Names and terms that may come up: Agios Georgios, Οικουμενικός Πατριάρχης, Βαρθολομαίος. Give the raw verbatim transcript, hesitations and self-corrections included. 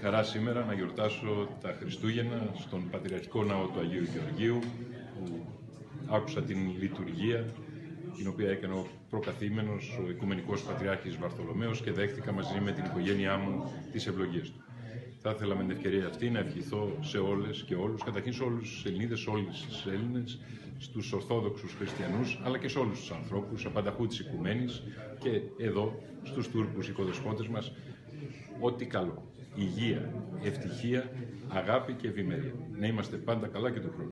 χαρά σήμερα να γιορτάσω τα Χριστούγεννα στον Πατριαρχικό Ναό του Αγίου Γεωργίου, που άκουσα την λειτουργία, την οποία έκανε ο προκαθήμενος, ο Οικουμενικός Πατριάρχης Βαρθολομαίος, και δέχτηκα μαζί με την οικογένειά μου τις ευλογίες του. Θα ήθελα με την ευκαιρία αυτή να ευχηθώ σε όλες και όλους, καταρχήν σε όλους τους Ελληνίδες, σε όλους τους Έλληνες, στους Ορθόδοξους Χριστιανούς, αλλά και σε όλους τους ανθρώπους, απανταχού της Οικουμένης, και εδώ στους Τούρκους οικοδεσπότες μας, ό,τι καλό. Υγεία, ευτυχία, αγάπη και ευημερία. Να είμαστε πάντα καλά και του χρόνου.